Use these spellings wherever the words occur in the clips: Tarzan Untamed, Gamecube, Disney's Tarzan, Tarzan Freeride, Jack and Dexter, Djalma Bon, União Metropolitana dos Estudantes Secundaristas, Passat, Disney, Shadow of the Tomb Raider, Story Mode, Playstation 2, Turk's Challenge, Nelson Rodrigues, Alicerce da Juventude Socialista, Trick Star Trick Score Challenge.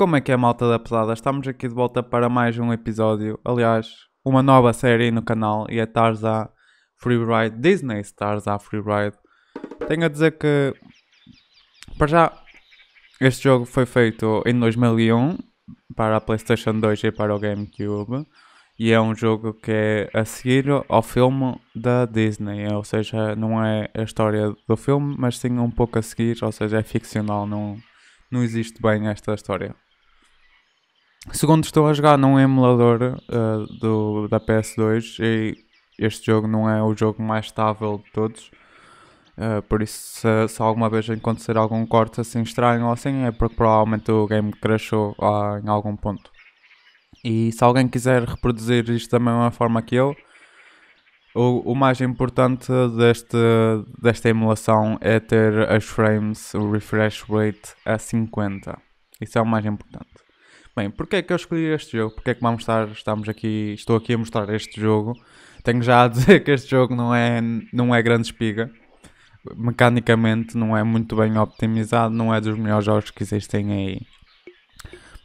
Como é que é, malta da pesada? Estamos aqui de volta para mais um episódio, aliás, uma nova série no canal, e é Tarzan Freeride, Disney's Tarzan Freeride. Tenho a dizer que, para já, este jogo foi feito em 2001 para a Playstation 2 e para o Gamecube, e é um jogo que é a seguir ao filme da Disney, ou seja, não é a história do filme, mas sim um pouco a seguir, ou seja, é ficcional, não existe bem esta história. Segundo, estou a jogar num emulador da PS2 e este jogo não é o jogo mais estável de todos. Por isso, se alguma vez acontecer algum corte assim estranho ou assim, é porque provavelmente o game crashou em algum ponto. E se alguém quiser reproduzir isto da mesma forma que eu, o mais importante desta emulação é ter as frames, o refresh rate a 50. Isso é o mais importante. Bem, porque é que eu escolhi este jogo? Porque é que estou aqui a mostrar este jogo? Tenho já a dizer que este jogo não é grande espiga. Mecanicamente não é muito bem optimizado, não é dos melhores jogos que existem aí.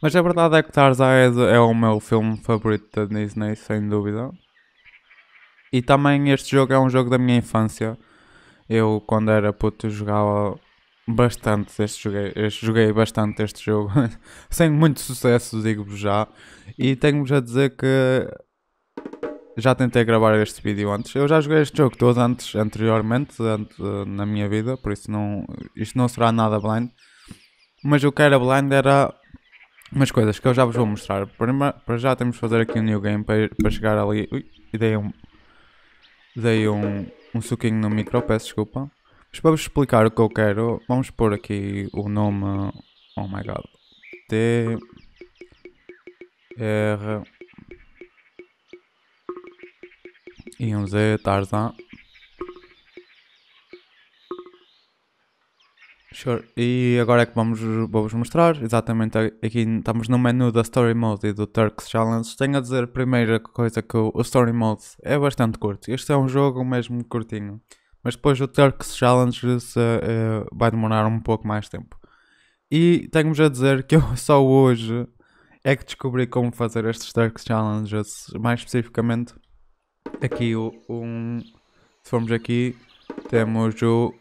Mas a verdade é que Tarzan é o meu filme favorito da Disney, sem dúvida. E também este jogo é um jogo da minha infância. Eu, quando era puto, jogava bastante este jogo. Joguei bastante este jogo, sem muito sucesso, digo-vos já. E tenho-vos a dizer que já tentei gravar este vídeo antes. Eu já joguei este jogo todo anteriormente na minha vida, por isso isto não será nada blind. Mas o que era blind era umas coisas que eu já vos vou mostrar. Para já temos de fazer aqui um new game para chegar ali. Ui, e dei um suquinho no micro, peço desculpa. Mas para vos explicar o que eu quero, vamos pôr aqui o nome. Oh my god. TR e um Z, Tarzan. Sure. E agora é que vou-vos mostrar, exatamente aqui estamos no menu da Story Mode e do Turk's Challenge. Tenho a dizer a primeira coisa que o Story Mode é bastante curto. Este é um jogo mesmo curtinho. Mas depois o Turk's Challenge vai demorar um pouco mais tempo. E tenho-vos a dizer que eu só hoje é que descobri como fazer estes Turk's Challenges. Mais especificamente, aqui se formos aqui, temos o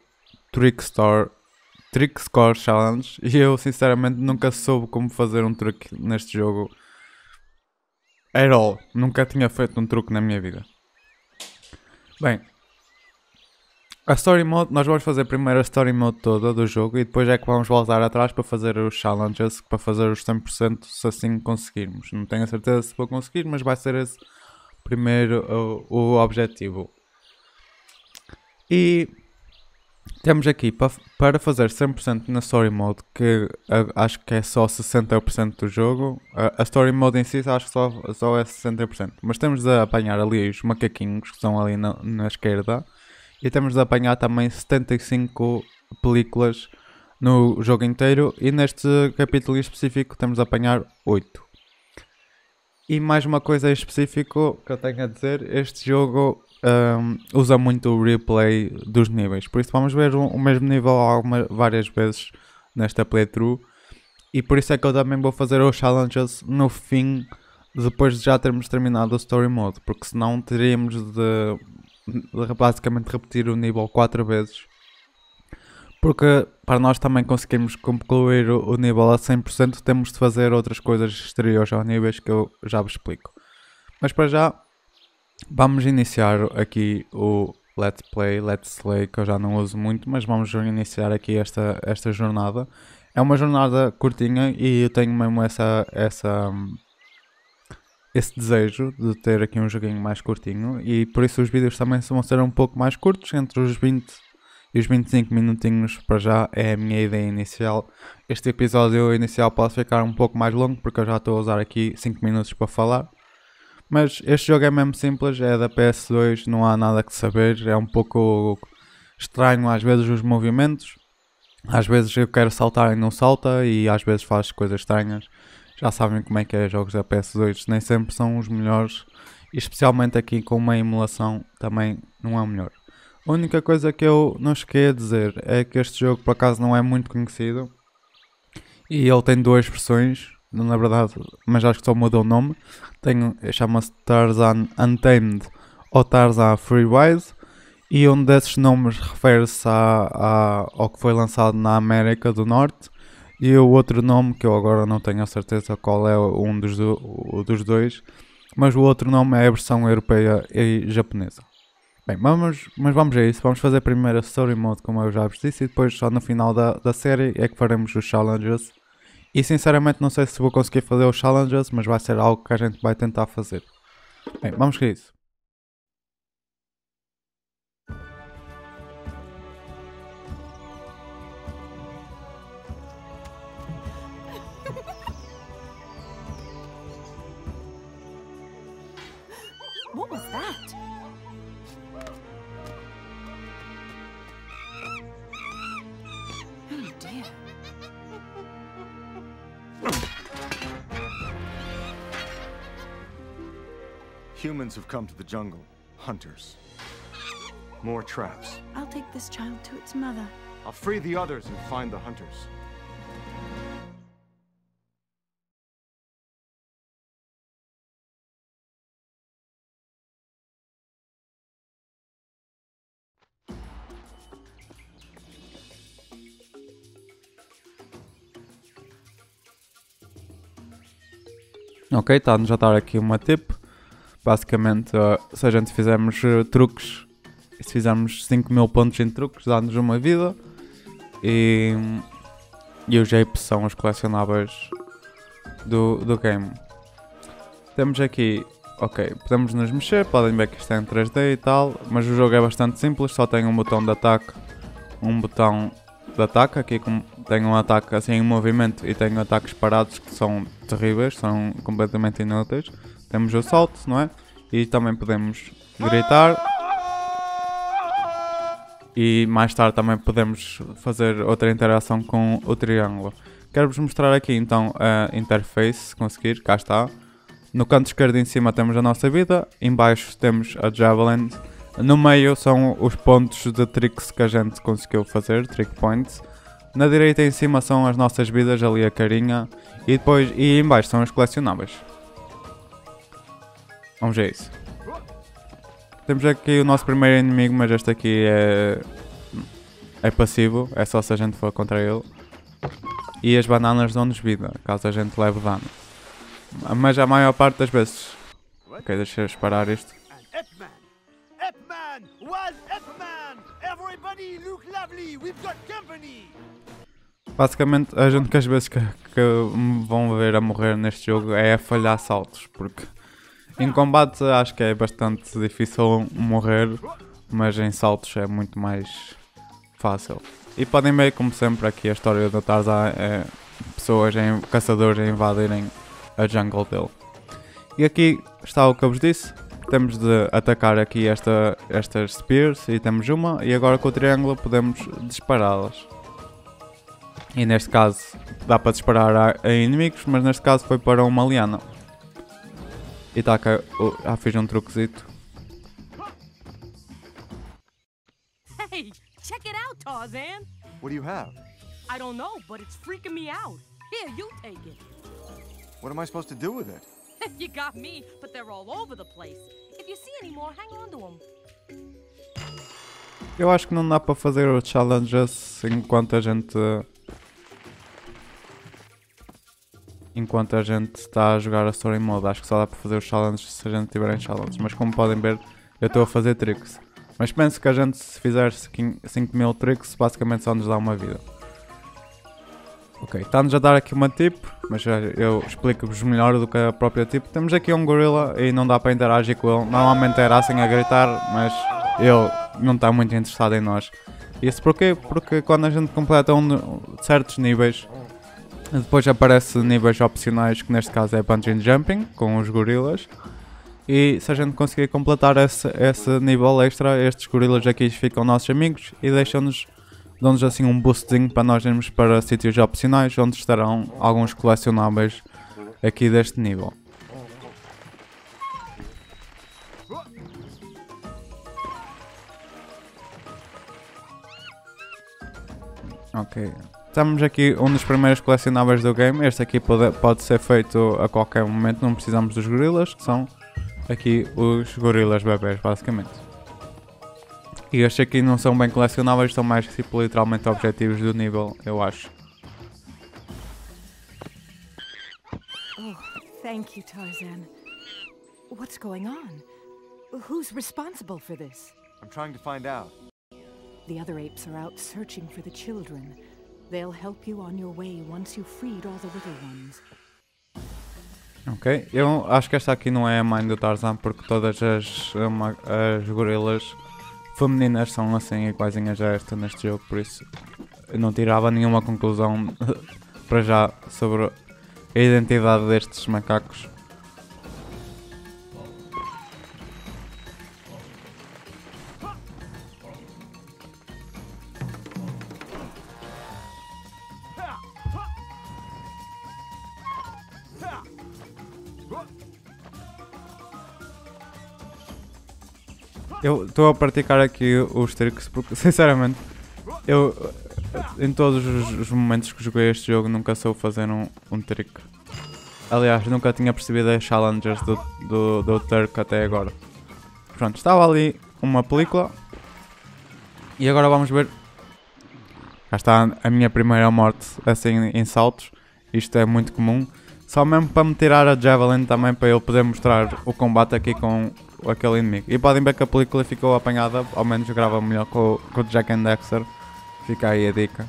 Trick Star Trick Score Challenge, e eu sinceramente nunca soube como fazer um truque neste jogo at all. Nunca tinha feito um truque na minha vida. Bem, a Story Mode, nós vamos fazer primeiro a Story Mode toda do jogo e depois é que vamos voltar atrás para fazer os challenges, para fazer os 100% se assim conseguirmos. Não tenho a certeza se vou conseguir, mas vai ser esse primeiro o objetivo. E temos aqui, para fazer 100% na Story Mode, que acho que é só 60% do jogo. A Story Mode em si acho que só é 60%. Mas temos de apanhar ali os macaquinhos que estão ali na esquerda. E temos de apanhar também 75 películas no jogo inteiro. E neste capítulo em específico temos de apanhar 8. E mais uma coisa em específico que eu tenho a dizer, este jogo usa muito o replay dos níveis, por isso vamos ver o mesmo nível várias vezes nesta playthrough, e por isso é que eu também vou fazer os challenges no fim, depois de já termos terminado o Story Mode, porque senão teríamos de basicamente repetir o nível 4 vezes, porque para nós também conseguirmos concluir o nível a 100% temos de fazer outras coisas exteriores aos níveis que eu já vos explico. Mas para já vamos iniciar aqui o Let's Play, Let's Slay, que eu já não uso muito, mas vamos iniciar aqui esta jornada. É uma jornada curtinha e eu tenho mesmo esse desejo de ter aqui um joguinho mais curtinho, e por isso os vídeos também vão ser um pouco mais curtos, entre os 20 e os 25 minutinhos para já é a minha ideia inicial. Este episódio inicial pode ficar um pouco mais longo, porque eu já estou a usar aqui 5 minutos para falar. Mas este jogo é mesmo simples, é da PS2, não há nada que saber, é um pouco estranho às vezes os movimentos. Às vezes eu quero saltar e não salta, e às vezes faz coisas estranhas. Já sabem como é que é jogos da PS2, nem sempre são os melhores, especialmente aqui com uma emulação também não é o melhor. A única coisa que eu não cheguei a dizer é que este jogo por acaso não é muito conhecido, e ele tem duas versões na verdade, mas acho que só mudou o nome. Chama-se Tarzan Untamed ou Tarzan Freeride, e um desses nomes refere-se ao que foi lançado na América do Norte, e o outro nome, que eu agora não tenho a certeza qual é um dos dois, mas o outro nome é a versão europeia e japonesa. Bem, mas vamos a isso. Vamos fazer primeiro a Story Mode, como eu já vos disse, e depois só no final da série é que faremos os Challenges. E sinceramente não sei se vou conseguir fazer os Challenges, mas vai ser algo que a gente vai tentar fazer. Bem, vamos a isso. What was that? Humans have come to the jungle, hunters. More traps. I'll take this child to its mother. I'll free the others and find the hunters. Ok, está-nos a dar aqui uma tip. Basicamente, se a gente fizermos truques, se fizermos 5000 pontos em truques, dá-nos uma vida. E os japes são os colecionáveis do game. Temos aqui, ok, podemos nos mexer, podem ver que isto é em 3D e tal, mas o jogo é bastante simples, só tem um botão de ataque, aqui tenho um ataque assim em movimento e tenho ataques parados que são terríveis, são completamente inúteis. Temos o salto, não é? E também podemos gritar. E mais tarde também podemos fazer outra interação com o triângulo. Quero-vos mostrar aqui então a interface, se conseguir, cá está. No canto esquerdo em cima temos a nossa vida, em baixo temos a Javelin. No meio são os pontos de tricks que a gente conseguiu fazer, trick points. Na direita em cima são as nossas vidas, ali a carinha. E depois, e em baixo são os colecionáveis. Vamos ver isso. Temos aqui o nosso primeiro inimigo, mas este aqui é passivo, é só se a gente for contra ele. E as bananas dão-nos vida, caso a gente leve dano. Mas a maior parte das vezes... Ok, deixa eu parar isto. Basicamente, a gente que às vezes que vão ver a morrer neste jogo é a falhar saltos, porque em combate acho que é bastante difícil morrer, mas em saltos é muito mais fácil. E podem ver, como sempre, aqui a história do Tarzan é caçadores a invadirem a jungle dele. E aqui está o que eu vos disse. Temos de atacar aqui estas spears, e temos uma, e agora com o triângulo podemos dispará-las. E neste caso dá para disparar a inimigos, mas neste caso foi para uma liana. E tá cá, fiz um truquezito. Hey, check it out, Tarzan. What do you have? I don't know, but it's freaking me out. Here, you take it. What am I supposed to do with it? You got me, but they're all over the place. If you see any more, hang on to them. Eu acho que não dá para fazer os challenges enquanto a gente está a jogar a Story Mode. Acho que só dá para fazer os challenges se a gente tiver em challenges. Mas como podem ver, eu estou a fazer tricks. Mas penso que a gente, se fizer 5000 tricks, basicamente só nos dá uma vida. Ok, está-nos a dar aqui uma tip, mas eu explico-vos melhor do que a própria tip. Temos aqui um gorila e não dá para interagir com ele. Normalmente interagem a gritar, mas ele não está muito interessado em nós. Isso porquê? Porque quando a gente completa certos níveis, depois aparece níveis opcionais, que neste caso é Bungee Jumping, com os gorilas. E se a gente conseguir completar esse nível extra, estes gorilas aqui ficam nossos amigos e dão-nos assim um boostzinho para nós irmos para sítios opcionais, onde estarão alguns colecionáveis aqui deste nível. Ok, Estamos aqui um dos primeiros colecionáveis do game. Este aqui pode ser feito a qualquer momento, não precisamos dos gorilas, que são aqui os gorilas bebés basicamente. E estes aqui não são bem colecionáveis, são mais tipo literalmente objetivos do nível, eu acho. Oh, thank you, Tarzan. What's going on? Who's responsible for this? I'm trying to find out. The other apes are out searching for the children. They'll help you on your way once you've freed all the little ones. Ok, eu acho que esta aqui não é a mãe do Tarzan, porque todas as gorilas femininas são assim iguaizinhas a esta neste jogo, por isso eu não tirava nenhuma conclusão para já sobre a identidade destes macacos. Eu estou a praticar aqui os tricks porque, sinceramente, eu em todos os momentos que joguei este jogo nunca soube fazer um trick. Aliás, nunca tinha percebido as challenges do Turk até agora. Pronto, estava ali uma película e agora vamos ver. Cá está a minha primeira morte assim em saltos, isto é muito comum. Só mesmo para me tirar a Javelin também, para eu poder mostrar o combate aqui com aquele inimigo. E podem ver que a película ficou apanhada, ao menos grava melhor com o Jack and Dexter. Fica aí a dica.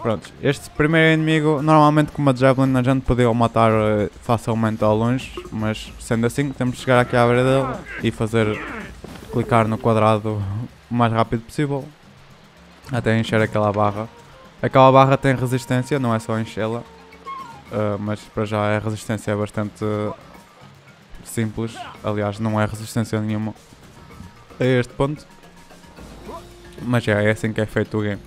Pronto, este primeiro inimigo, normalmente com uma Javelin a gente podia o matar facilmente ao longe, mas sendo assim temos de chegar aqui à beira dele e fazer clicar no quadrado o mais rápido possível até encher aquela barra. Aquela barra tem resistência, não é só enchê-la, mas para já a resistência é bastante simples, aliás não é resistência nenhuma a este ponto, mas é assim que é feito o game.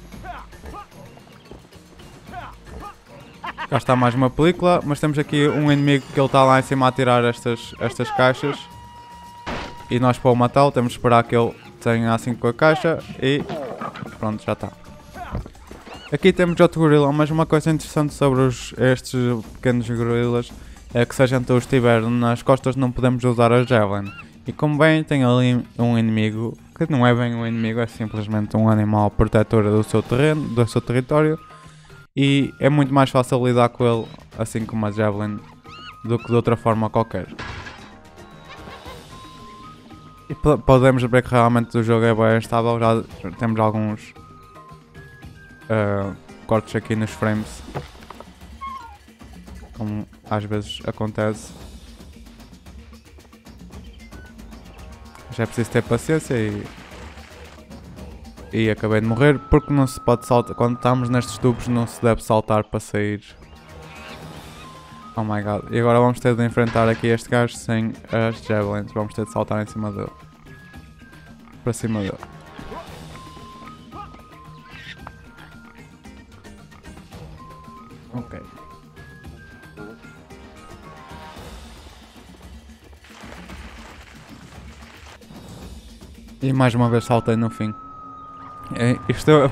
Cá está mais uma película, mas temos aqui um inimigo que ele está lá em cima a tirar estas caixas e nós para o matá-lo temos de esperar que ele tenha assim com a caixa e pronto, já está. Aqui temos outro gorila, mas uma coisa interessante sobre estes pequenos gorilas é que se a gente os tiver nas costas não podemos usar a Javelin. E como bem, tem ali um inimigo, que não é bem um inimigo, é simplesmente um animal protetor do seu terreno, do seu território. E é muito mais fácil lidar com ele assim como a Javelin do que de outra forma qualquer. E podemos ver que realmente o jogo é bem instável, já temos alguns cortes aqui nos frames, como às vezes acontece. Já é preciso ter paciência e acabei de morrer porque não se pode saltar. Quando estamos nestes tubos não se deve saltar para sair. Oh my god. E agora vamos ter de enfrentar aqui este gajo sem as javelins. Vamos ter de saltar em cima dele. Para cima dele. Ok. E mais uma vez saltei no fim. Isto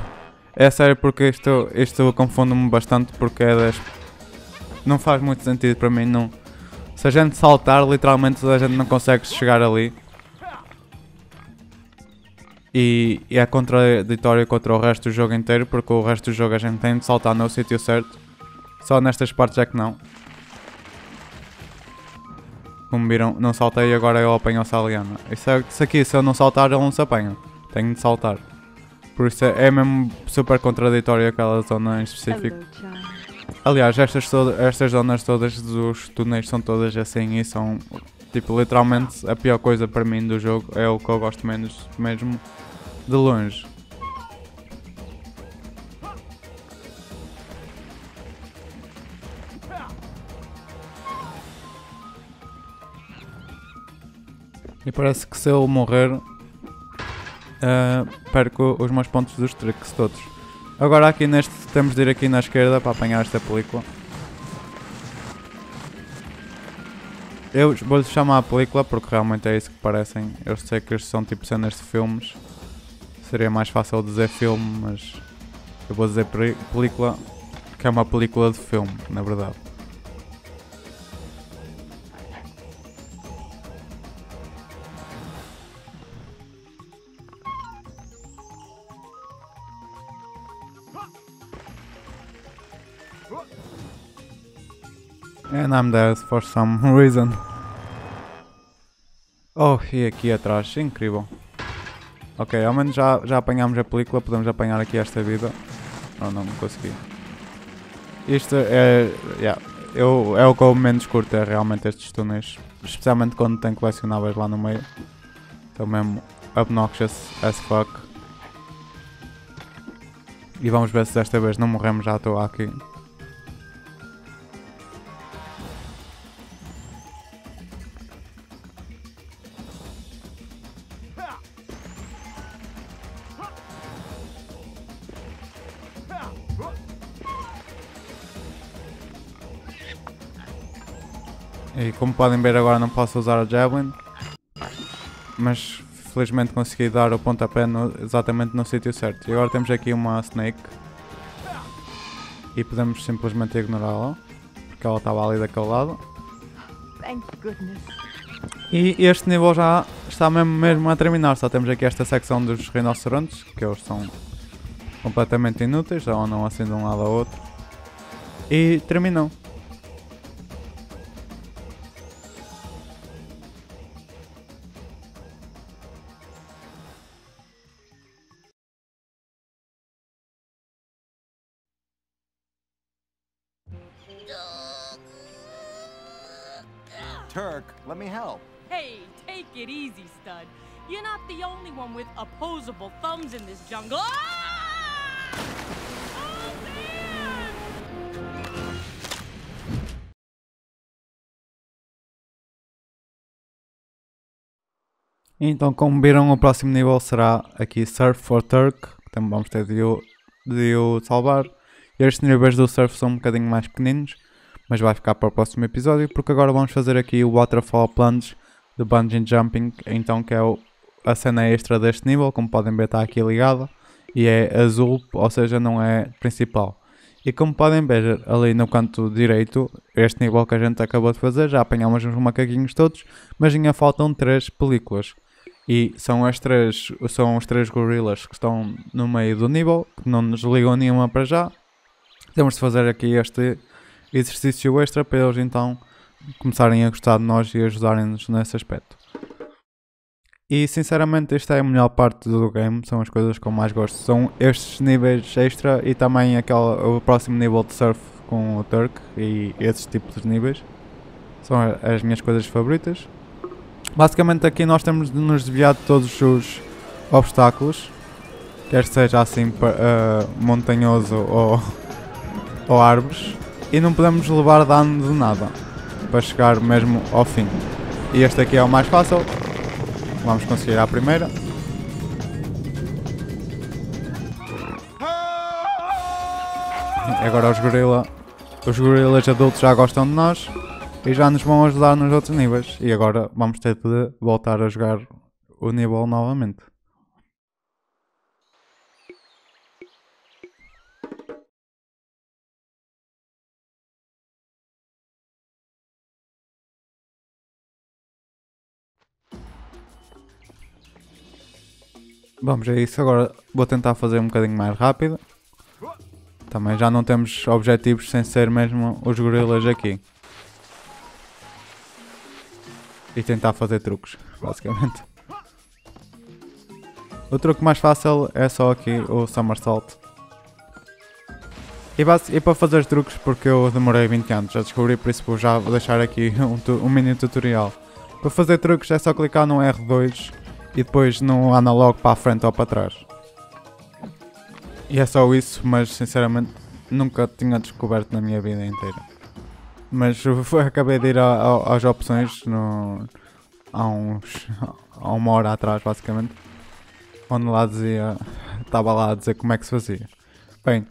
é sério porque isto confundo-me bastante porque é das... Não faz muito sentido para mim, não. Se a gente saltar, literalmente a gente não consegue chegar ali. E é contraditório contra o resto do jogo inteiro, porque o resto do jogo a gente tem de saltar no sítio certo. Só nestas partes é que não. Como viram, não saltei e agora eu apanho a Saliana. Isso aqui, se eu não saltar, ele não se apanha. Tenho de saltar. Por isso é mesmo super contraditório aquela zona em específico. Aliás, estas zonas todas dos túneis são todas assim e são, tipo, literalmente a pior coisa para mim do jogo. É o que eu gosto menos mesmo, de longe. E parece que se eu morrer, perco os meus pontos dos tricks todos. Agora aqui neste, temos de ir aqui na esquerda para apanhar esta película. Eu vou-lhe chamar a película porque realmente é isso que parecem. Eu sei que estes são tipo cenas de filmes. Seria mais fácil dizer filme, mas Eu vou dizer película, que é uma película de filme, na verdade. And I'm there for some reason. Oh, e aqui atrás, incrível. Ok, ao menos já apanhámos a película, podemos apanhar aqui esta vida. Oh, não consegui. Isto é... Yeah, é o que eu menos curto, é realmente estes túneis. Especialmente quando tem colecionáveis lá no meio. Estão mesmo obnoxious as fuck. E vamos ver se desta vez não morremos já à toa aqui. E como podem ver agora não posso usar a Javelin, mas felizmente consegui dar o pontapé exatamente no sítio certo. E agora temos aqui uma Snake e podemos simplesmente ignorá-la, porque ela estava ali daquele lado. E este nível já está mesmo a terminar, só temos aqui esta secção dos rinocerontes, que eles são completamente inúteis, ou andam assim de um lado ao outro. E terminou. Turk, let me help. Hey, take it easy, stud. You're not the only one with opposable thumbs in this jungle. Ah! Oh, man! Então, como viram, o próximo nível será aqui Surf for Turk, que também vamos ter de o salvar. Estes níveis do surf são um bocadinho mais pequeninos, mas vai ficar para o próximo episódio, porque agora vamos fazer aqui o Waterfall Plunge de Bungee Jumping, então que é a cena extra deste nível, como podem ver está aqui ligada, e é azul, ou seja, não é principal. E como podem ver ali no canto direito, este nível que a gente acabou de fazer, já apanhámos uns macaquinhos todos, mas ainda faltam 3 películas. E são os três gorilas que estão no meio do nível, que não nos ligam nenhuma para já. Temos de fazer aqui este exercício extra para eles então começarem a gostar de nós e ajudarem-nos nesse aspecto. E sinceramente esta é a melhor parte do game, são as coisas que eu mais gosto, são estes níveis extra e também o próximo nível de surf com o Turk e esses tipos de níveis, são as minhas coisas favoritas. Basicamente aqui nós temos de nos desviar de todos os obstáculos, quer seja assim montanhoso ou árvores. E não podemos levar dano de nada para chegar mesmo ao fim. E este aqui é o mais fácil. Vamos conseguir à primeira. Agora os gorilas adultos já gostam de nós e já nos vão ajudar nos outros níveis. E agora vamos ter de voltar a jogar o nível novamente. Vamos a isso, agora vou tentar fazer um bocadinho mais rápido. Também já não temos objetivos sem ser mesmo os gorilas aqui. E tentar fazer truques, basicamente. O truque mais fácil é só aqui o Somersault. E para fazer truques, porque eu demorei 20 anos a descobrir, por isso vou já deixar aqui um mini tutorial. Para fazer truques é só clicar no R2. E depois não anda logo para a frente ou para trás. E é só isso, mas sinceramente nunca tinha descoberto na minha vida inteira. Mas acabei de ir às opções há uma hora atrás, basicamente. Onde lá dizia, estava lá a dizer como é que se fazia. Bem,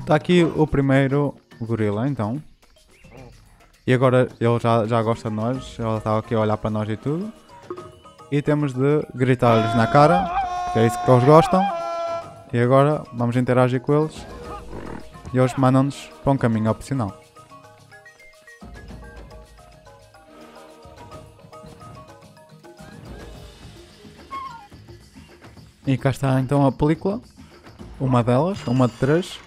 está aqui o primeiro gorila então. E agora ele já gosta de nós, ele está aqui a olhar para nós e tudo. E temos de gritar-lhes na cara, que é isso que eles gostam. E agora vamos interagir com eles e eles mandam-nos para um caminho opcional. E cá está então a película, uma delas, uma de três.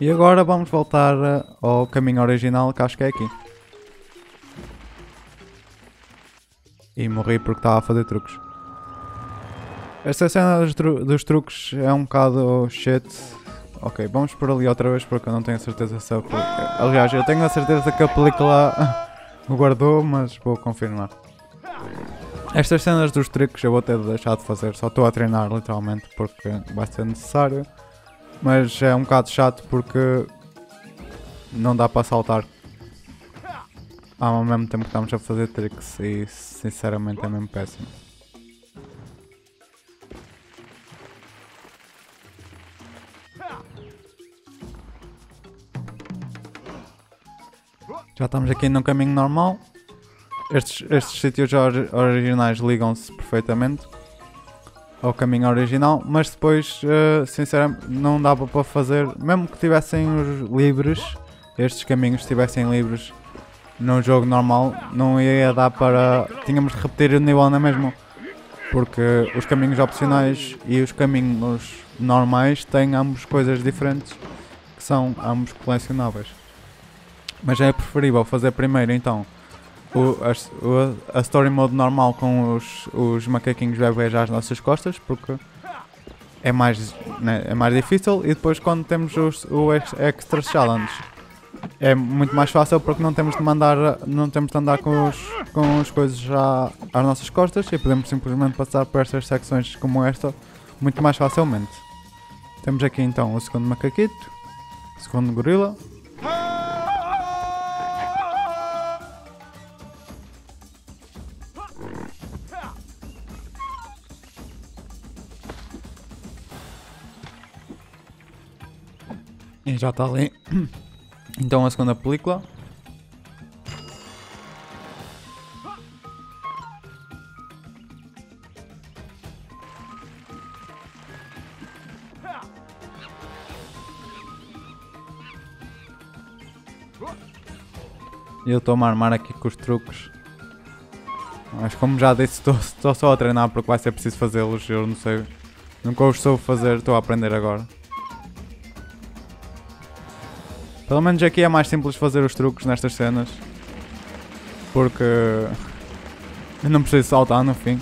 E agora vamos voltar ao caminho original, que acho que é aqui. E morri porque estava a fazer truques. Esta cena dos truques é um bocado shit. Ok, vamos por ali outra vez porque eu não tenho certeza se a película... Aliás, eu tenho a certeza que a película guardou, mas vou confirmar. Estas cenas dos truques eu vou ter de deixar de fazer, só estou a treinar literalmente porque vai ser necessário. Mas é um bocado chato porque não dá para saltar ao mesmo tempo que estamos a fazer tricks e sinceramente é mesmo péssimo. Já estamos aqui num caminho normal. Estes sítios originais ligam-se perfeitamente ao caminho original, mas depois, sinceramente, não dava para fazer, mesmo que tivessem os livres, estes caminhos estivessem livres no jogo normal, não ia dar para... Tínhamos de repetir o nível na mesma, porque os caminhos opcionais e os caminhos normais têm ambos coisas diferentes, que são ambos colecionáveis. Mas é preferível fazer primeiro, então, a Story Mode normal com os macaquinhos bebês às nossas costas, porque é mais, né, é mais difícil, e depois quando temos o Extra Challenge é muito mais fácil porque não temos de andar com as coisas já às nossas costas e podemos simplesmente passar por estas secções como esta muito mais facilmente. Temos aqui então o segundo macaquito, o segundo gorila. E já está ali, então a segunda película. Eu estou-me a armar aqui com os truques. Mas como já disse, estou só a treinar porque vai ser preciso fazê-los, eu não sei. Nunca os soube fazer, estou a aprender agora. Pelo menos aqui é mais simples fazer os truques nestas cenas, porque eu não preciso saltar no fim,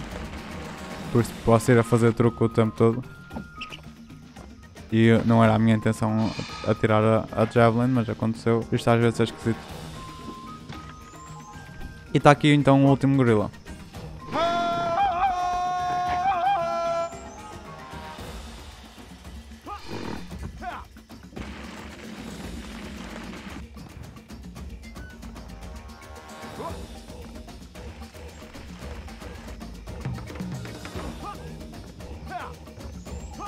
por isso posso ir a fazer truque o tempo todo. E não era a minha intenção atirar a Javelin, mas aconteceu. Isto às vezes é esquisito. E está aqui então o último gorila.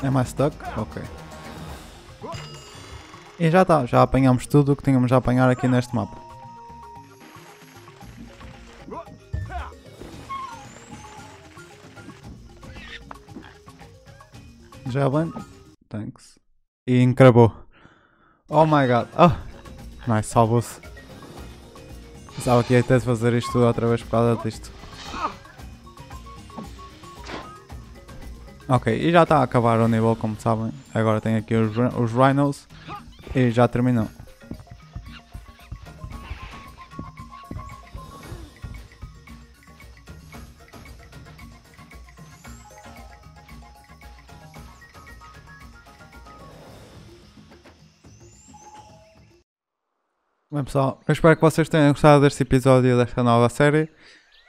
É mais stuck? Ok. E já está, já apanhamos tudo o que tínhamos a apanhar aqui neste mapa. Javelin. Thanks. E encravou. Oh my god. Oh! Nice, salvou-se. Pensava que ia ter de fazer isto tudo outra vez por causa disto. Ok, e já está a acabar o nível, como sabem. Agora tem aqui os Rhinos e já terminou. Bem pessoal, eu espero que vocês tenham gostado deste episódio desta nova série.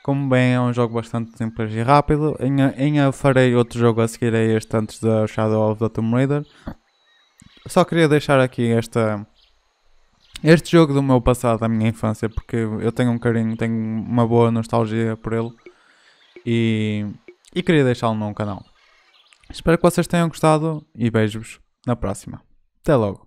Como bem, é um jogo bastante simples e rápido. Eu farei outro jogo a seguir a este antes da Shadow of the Tomb Raider. Só queria deixar aqui este jogo do meu passado, da minha infância, porque eu tenho um carinho, tenho uma boa nostalgia por ele. E queria deixá-lo no canal. Espero que vocês tenham gostado e beijos na próxima. Até logo.